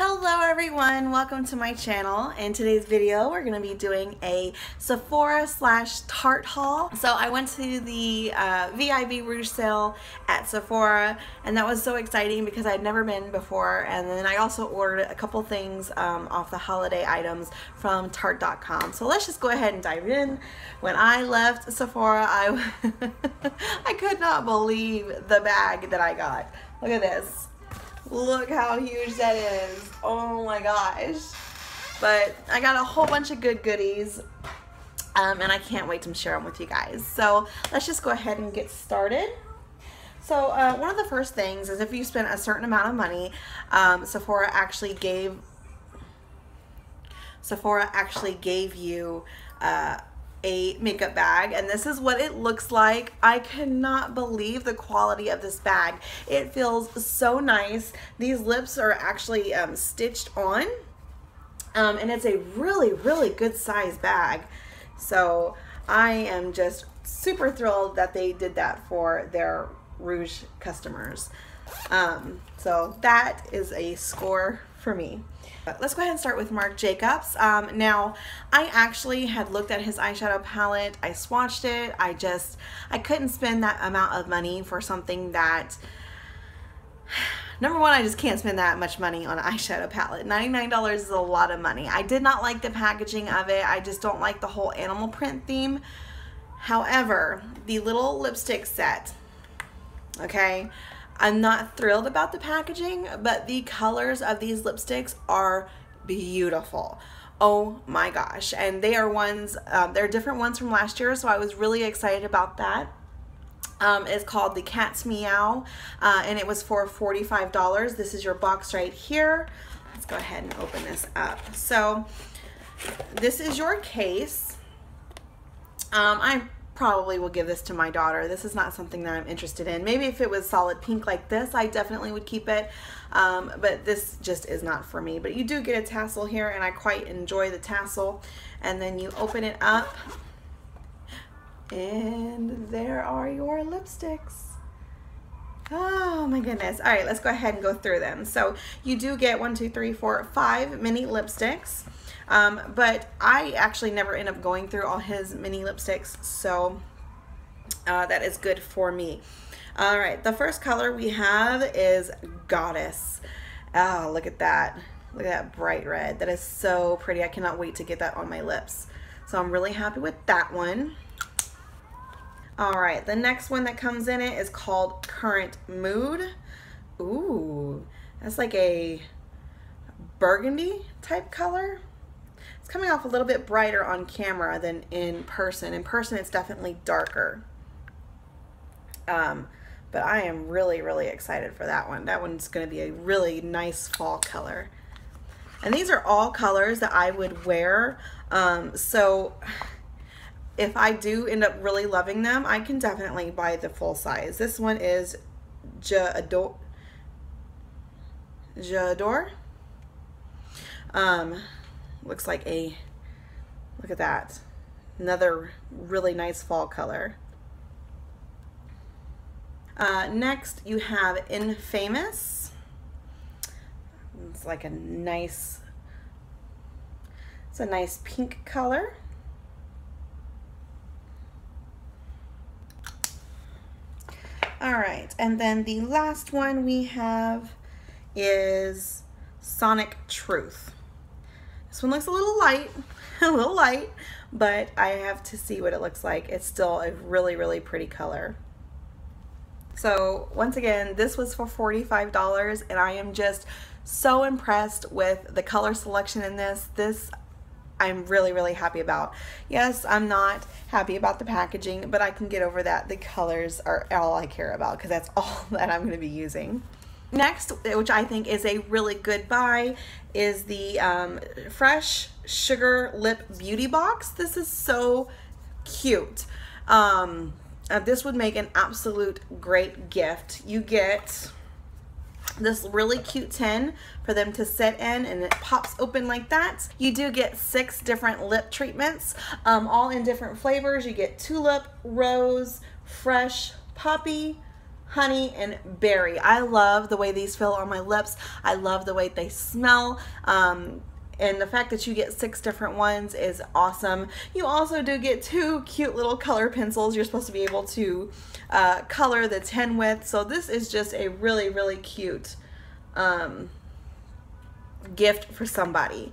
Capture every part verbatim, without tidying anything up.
Hello everyone, welcome to my channel. In today's video we're going to be doing a Sephora slash Tarte haul. So I went to the uh, V I B Rouge sale at Sephora and that was so exciting because I'd never been before, and then I also ordered a couple things um, off the holiday items from Tarte dot com. So let's just go ahead and dive in. When I left Sephora I, I could not believe the bag that I got. Look at this. Look how huge that is. Oh my gosh. But I got a whole bunch of good goodies um, and I can't wait to share them with you guys. So let's just go ahead and get started. So uh, one of the first things is if you spend a certain amount of money, um, Sephora actually gave Sephora actually gave you uh, a makeup bag, and this is what it looks like. I cannot believe the quality of this bag. It feels so nice. These lips are actually um, stitched on, um, and it's a really really good size bag, so I am just super thrilled that they did that for their Rouge customers. Um, so that is a score for me. But let's go ahead and start with Marc Jacobs. Um, now I actually had looked at his eyeshadow palette, I swatched it, I just I couldn't spend that amount of money for something that, number one, I just can't spend that much money on an eyeshadow palette. ninety-nine dollars is a lot of money. I did not like the packaging of it, I just don't like the whole animal print theme. However, the little lipstick set, okay, I'm not thrilled about the packaging, but the colors of these lipsticks are beautiful. Oh my gosh. And they are ones, um, they're different ones from last year, so I was really excited about that. Um, it's called the Cat's Meow, uh, and it was for forty-five dollars. This is your box right here. Let's go ahead and open this up. So this is your case. Um, I'm probably will give this to my daughter. This is not something that I'm interested in. Maybe if it was solid pink like this, I definitely would keep it, um, but this just is not for me. But you do get a tassel here, and I quite enjoy the tassel. And then you open it up, and there are your lipsticks. Oh my goodness. All right, let's go ahead and go through them. So you do get one, two, three, four, five mini lipsticks. Um, but I actually never end up going through all his mini lipsticks, so uh, that is good for me. All right, the first color we have is Goddess. Oh, look at that. Look at that bright red. That is so pretty. I cannot wait to get that on my lips. So I'm really happy with that one. All right, the next one that comes in it is called Current Mood. Ooh, that's like a burgundy type color. It's coming off a little bit brighter on camera than in person. In person, it's definitely darker. Um, but I am really, really excited for that one. That one's going to be a really nice fall color. And these are all colors that I would wear. Um, so... if I do end up really loving them, I can definitely buy the full size. This one is J'adore. J'adore. Um, looks like a, look at that. Another really nice fall color. Uh, next you have Infamous. It's like a nice, it's a nice pink color. All right, and then the last one we have is Sonic Truth. This one looks a little light, a little light, but I have to see what it looks like. It's still a really, really pretty color. So once again, this was for forty-five dollars, and I am just so impressed with the color selection in this. This I'm really, really happy about. Yes, I'm not happy about the packaging, but I can get over that. The colors are all I care about because that's all that I'm going to be using. Next, which I think is a really good buy, is the um, Fresh Sugar Lip Beauty Box. This is so cute. Um, uh, this would make an absolute great gift. You get this really cute tin for them to sit in, and it pops open like that. You do get six different lip treatments, um, all in different flavors. You get Tulip, Rose, Fresh, Poppy, honey, and berry. I love the way these feel on my lips. I love the way they smell. Um, and the fact that you get six different ones is awesome. You also do get two cute little color pencils you're supposed to be able to uh, color the ten with. So this is just a really, really cute um, gift for somebody.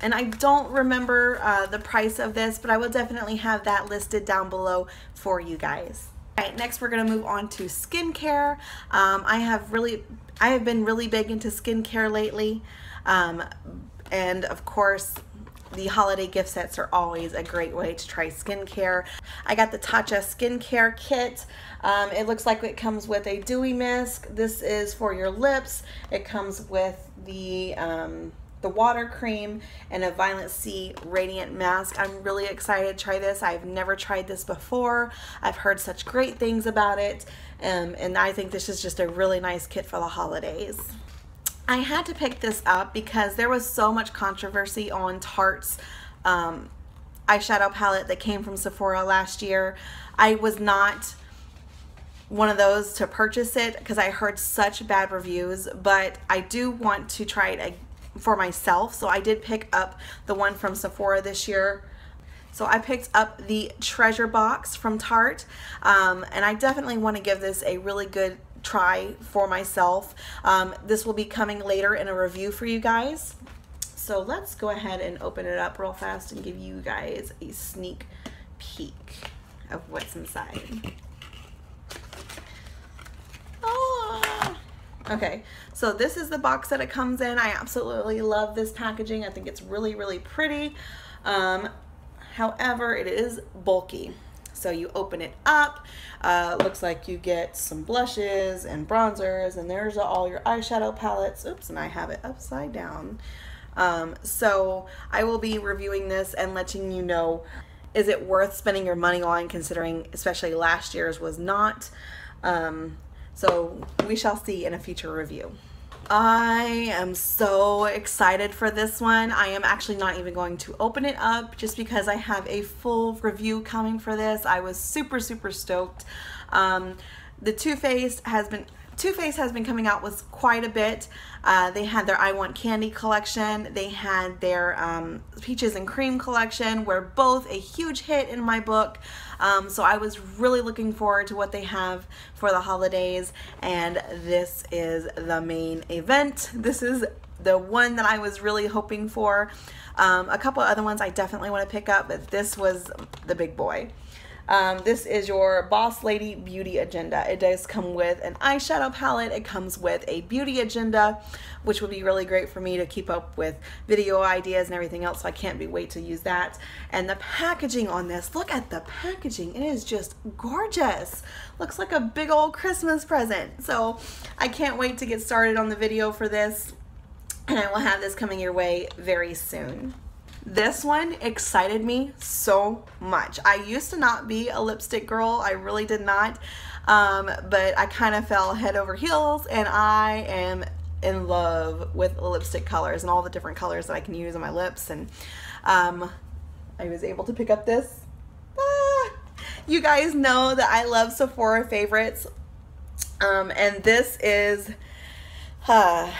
And I don't remember uh, the price of this, but I will definitely have that listed down below for you guys. All right, next we're gonna move on to skincare. Um, I have really, I have been really big into skincare lately. Um, and of course, the holiday gift sets are always a great way to try skincare. I got the Tatcha skincare kit. Um, it looks like it comes with a dewy mist. This is for your lips. It comes with the, um, the water cream and a Violet-C Radiant Mask. I'm really excited to try this. I've never tried this before. I've heard such great things about it, um, and I think this is just a really nice kit for the holidays. I had to pick this up because there was so much controversy on Tarte's um, eyeshadow palette that came from Sephora last year. I was not one of those to purchase it because I heard such bad reviews, but I do want to try it again for myself. So I did pick up the one from Sephora this year. So I picked up the Treasure Box from Tarte, um, and I definitely want to give this a really good try for myself. Um, this will be coming later in a review for you guys. So let's go ahead and open it up real fast and give you guys a sneak peek of what's inside. Okay, so this is the box that it comes in. I absolutely love this packaging. I think it's really, really pretty. Um, however, it is bulky. So you open it up. Uh, looks like you get some blushes and bronzers, and there's all your eyeshadow palettes. Oops, and I have it upside down. Um, so I will be reviewing this and letting you know, is it worth spending your money on, considering especially last year's was not. Um, So we shall see in a future review. I am so excited for this one. I am actually not even going to open it up just because I have a full review coming for this. I was super, super stoked. Um, the Too Faced has been Too Faced has been coming out with quite a bit. Uh, they had their I Want Candy collection. They had their um, Peaches and Cream collection, were both a huge hit in my book. Um, so I was really looking forward to what they have for the holidays. And this is the main event. This is the one that I was really hoping for. Um, a couple other ones I definitely want to pick up, but this was the big boy. Um, this is your Boss Lady Beauty Agenda. It does come with an eyeshadow palette. It comes with a beauty agenda, which would be really great for me to keep up with video ideas and everything else. So I can't be wait to use that. And the packaging on this, look at the packaging. It is just gorgeous. Looks like a big old Christmas present. So I can't wait to get started on the video for this. And I will have this coming your way very soon. This one excited me so much. I used to not be a lipstick girl. I really did not. Um, but I kind of fell head over heels, and I am in love with lipstick colors and all the different colors that I can use on my lips. And um, I was able to pick up this. Ah! You guys know that I love Sephora Favorites. Um, and this is... Uh,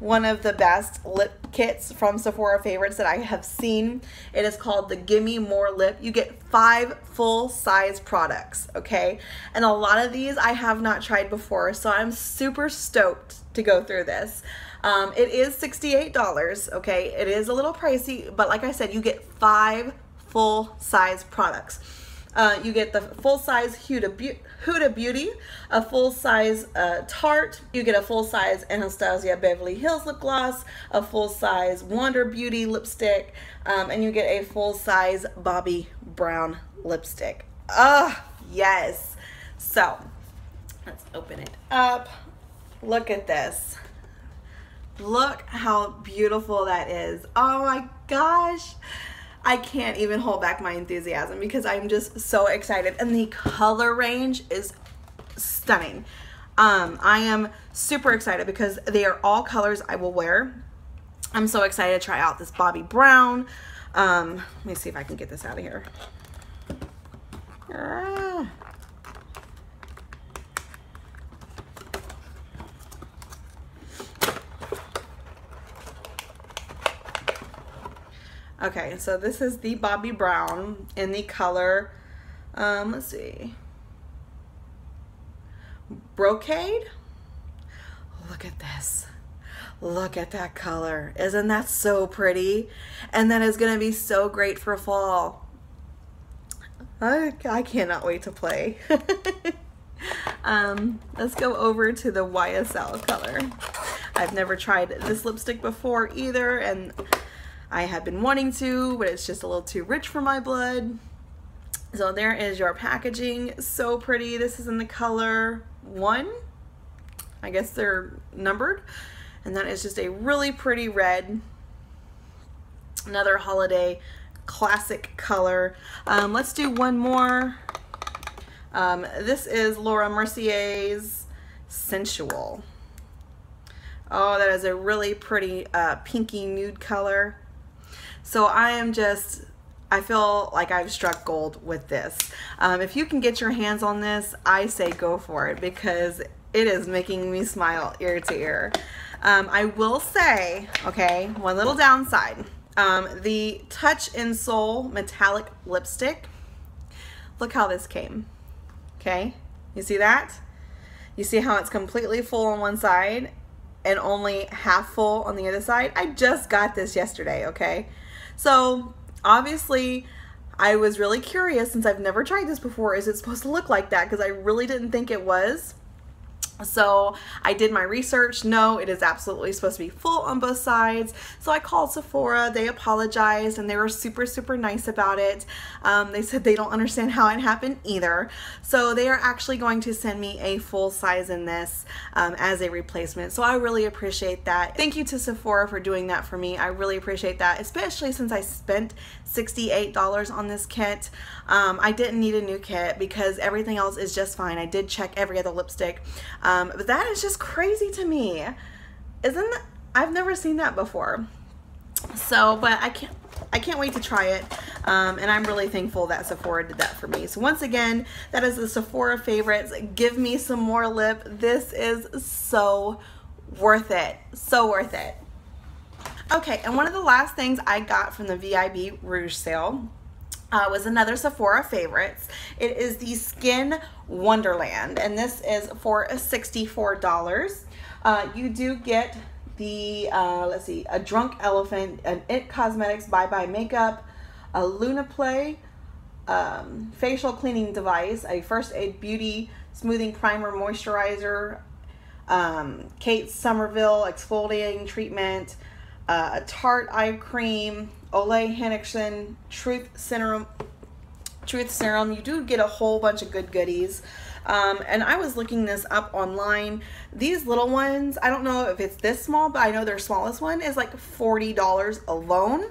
one of the best lip kits from Sephora Favorites that I have seen. It is called the Gimme More Lip. You get five full-size products, okay? And a lot of these I have not tried before, so I'm super stoked to go through this. Um, it is sixty-eight dollars, okay? It is a little pricey, but like I said, you get five full-size products. Uh, you get the full-size Huda, Be Huda Beauty, a full-size uh, Tarte. You get a full-size Anastasia Beverly Hills lip gloss, a full-size Wonder Beauty lipstick, um, and you get a full-size Bobbi Brown lipstick. Ah, yes. So, let's open it up. Look at this. Look how beautiful that is. Oh my gosh. I can't even hold back my enthusiasm because I'm just so excited, and the color range is stunning. Um, I am super excited because they are all colors I will wear. I'm so excited to try out this Bobbi Brown. Um, let me see if I can get this out of here. Ah. Okay, so this is the Bobbi Brown in the color, um, let's see, Brocade. Look at this. Look at that color. Isn't that so pretty? And that is going to be so great for fall. I, I cannot wait to play. um, let's go over to the Y S L color. I've never tried this lipstick before either, and I had been wanting to, but it's just a little too rich for my blood. So there is your packaging. So pretty. This is in the color one. I guess they're numbered. And that is just a really pretty red. Another holiday classic color. Um, let's do one more. Um, this is Laura Mercier's Sensual. Oh, that is a really pretty uh, pinky nude color. So I am just, I feel like I've struck gold with this. Um, if you can get your hands on this, I say go for it, because it is making me smile ear to ear. Um, I will say, okay, one little downside. Um, the Touch and Soul Metallic Lipstick, look how this came, okay? You see that? You see how it's completely full on one side and only half full on the other side? I just got this yesterday, okay? So obviously, I was really curious, since I've never tried this before, is it supposed to look like that? Because I really didn't think it was. So I did my research. No, it is absolutely supposed to be full on both sides. So I called Sephora. They apologized, and they were super, super nice about it. Um, they said they don't understand how it happened either. So they are actually going to send me a full size in this um, as a replacement. So I really appreciate that. Thank you to Sephora for doing that for me. I really appreciate that, especially since I spent sixty-eight dollars on this kit. Um, I didn't need a new kit because everything else is just fine. I did check every other lipstick. Um, Um, but that is just crazy to me. Isn't that, I've never seen that before. So, but I can't, I can't wait to try it. Um, and I'm really thankful that Sephora did that for me. So once again, that is the Sephora Favorites. Give me some more lip. This is so worth it. So worth it. Okay. And one of the last things I got from the V I B Rouge sale Uh, was another Sephora Favorites. It is the Skin Wonderland, and this is for sixty-four dollars. Uh, you do get the, uh, let's see, a Drunk Elephant, an It Cosmetics Bye Bye Makeup, a Luna Play um, facial cleaning device, a First-Aid Beauty smoothing primer moisturizer, um, Kate Somerville exfoliating treatment, uh, a Tarte eye cream, Olay Henriksen Truth Serum, Truth Serum. You do get a whole bunch of good goodies. Um, and I was looking this up online. These little ones, I don't know if it's this small, but I know their smallest one is like forty dollars alone.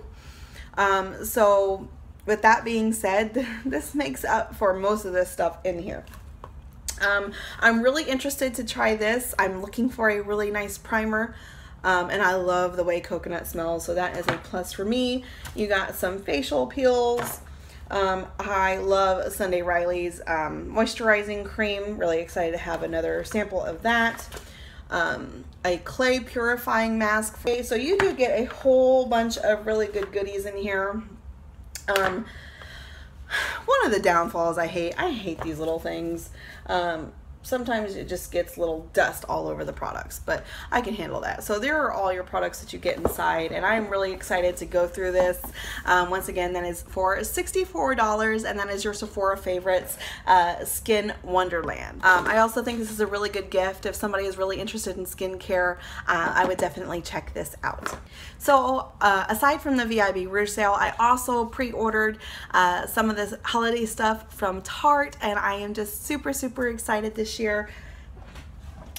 Um, so with that being said, this makes up for most of this stuff in here. Um, I'm really interested to try this. I'm looking for a really nice primer. Um, and I love the way coconut smells, so that is a plus for me. You got some facial peels. Um, I love Sunday Riley's um, moisturizing cream. Really excited to have another sample of that. Um, a clay purifying mask. Okay, so you do get a whole bunch of really good goodies in here. Um, one of the downfalls I hate, I hate these little things. Um, Sometimes it just gets little dust all over the products, but I can handle that. So there are all your products that you get inside, and I'm really excited to go through this. Um, once again, that is for sixty-four dollars, and that is your Sephora Favorites uh, Skin Wonderland. Um, I also think this is a really good gift. If somebody is really interested in skincare, uh, I would definitely check this out. So uh, aside from the V I B Rouge sale, I also pre-ordered uh, some of this holiday stuff from Tarte, and I am just super, super excited this year.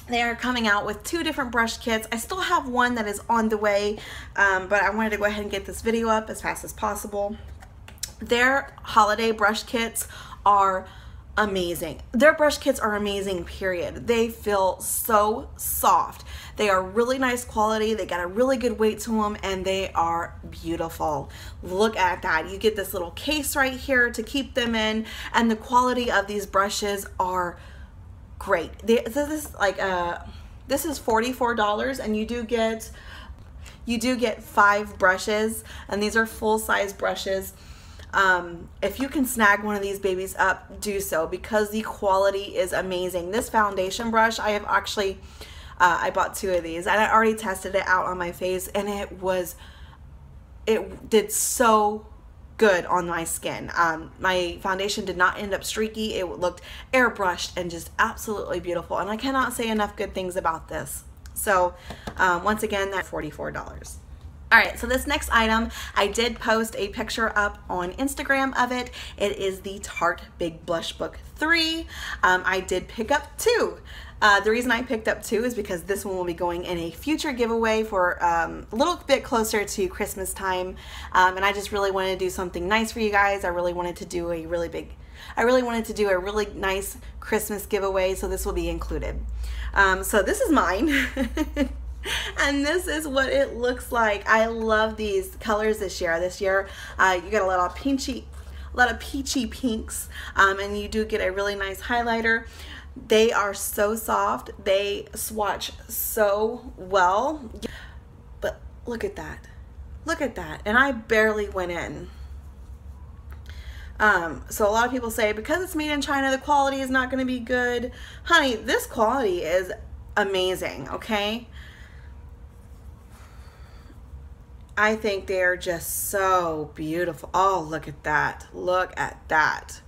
They are coming out with two different brush kits. I still have one that is on the way, um, but I wanted to go ahead and get this video up as fast as possible. Their holiday brush kits are amazing. Their brush kits are amazing, period. They feel so soft. They are really nice quality. They got a really good weight to them, and they are beautiful. Look at that. You get this little case right here to keep them in, and the quality of these brushes are great. This is like a, this is forty-four dollars, and you do get, you do get five brushes, and these are full-size brushes. Um, if you can snag one of these babies up, do so, because the quality is amazing. This foundation brush, I have actually, uh, I bought two of these, and I already tested it out on my face, and it was, it did so good on my skin. Um, my foundation did not end up streaky. It looked airbrushed and just absolutely beautiful, and I cannot say enough good things about this. So, um, once again, that's forty-four dollars. All right, so this next item, I did post a picture up on Instagram of it. It is the Tarte Big Blush Book three. Um, I did pick up two. Uh, the reason I picked up two is because this one will be going in a future giveaway for um, a little bit closer to Christmas time. Um, and I just really wanted to do something nice for you guys. I really wanted to do a really big, I really wanted to do a really nice Christmas giveaway, so this will be included. Um, so this is mine. And this is what it looks like. I love these colors this year. This year, uh, you got a lot of peachy, a lot of peachy pinks, um, and you do get a really nice highlighter. They are so soft. They swatch so well. But look at that. Look at that. And I barely went in. Um, so a lot of people say, because it's made in China, the quality is not going to be good. Honey, this quality is amazing, okay? I think they're just so beautiful. Oh, look at that. Look at that.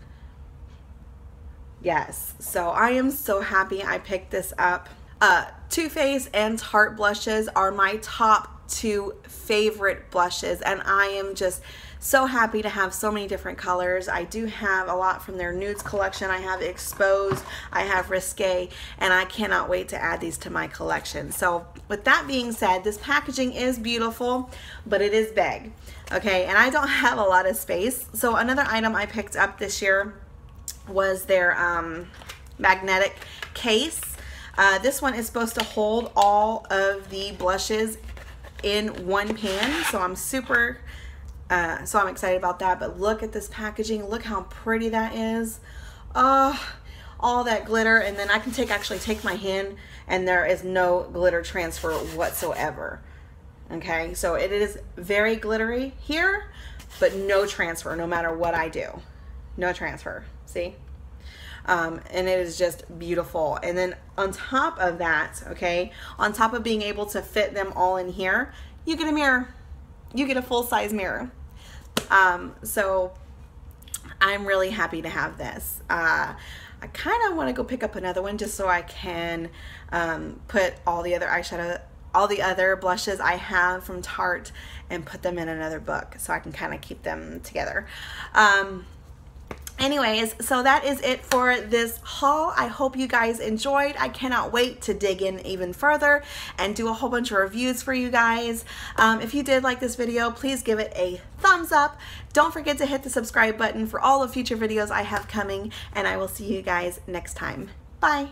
Yes. So I am so happy I picked this up. Uh, Too Faced and Tarte blushes are my top two favorite blushes, and I am just so happy to have so many different colors. I do have a lot from their nudes collection. I have Exposed, I have Risque, and I cannot wait to add these to my collection. So with that being said, this packaging is beautiful, but it is big, okay? And I don't have a lot of space. So another item I picked up this year was their um, magnetic case. Uh, this one is supposed to hold all of the blushes in one pan, so I'm super Uh, so I'm excited about that. But look at this packaging. Look how pretty that is. Oh, all that glitter. And then I can take actually take my hand, and there is no glitter transfer whatsoever. Okay, so it is very glittery here, but no transfer no matter what I do. No transfer. See? Um, and it is just beautiful. And then on top of that, okay, on top of being able to fit them all in here, you get a mirror. You get a full-size mirror. Um, so I'm really happy to have this. Uh, I kind of want to go pick up another one just so I can um, put all the other eyeshadow, all the other blushes I have from Tarte, and put them in another book so I can kind of keep them together. Um, Anyways, so that is it for this haul. I hope you guys enjoyed. I cannot wait to dig in even further and do a whole bunch of reviews for you guys. Um, if you did like this video, please give it a thumbs up. Don't forget to hit the subscribe button for all the future videos I have coming, and I will see you guys next time. Bye.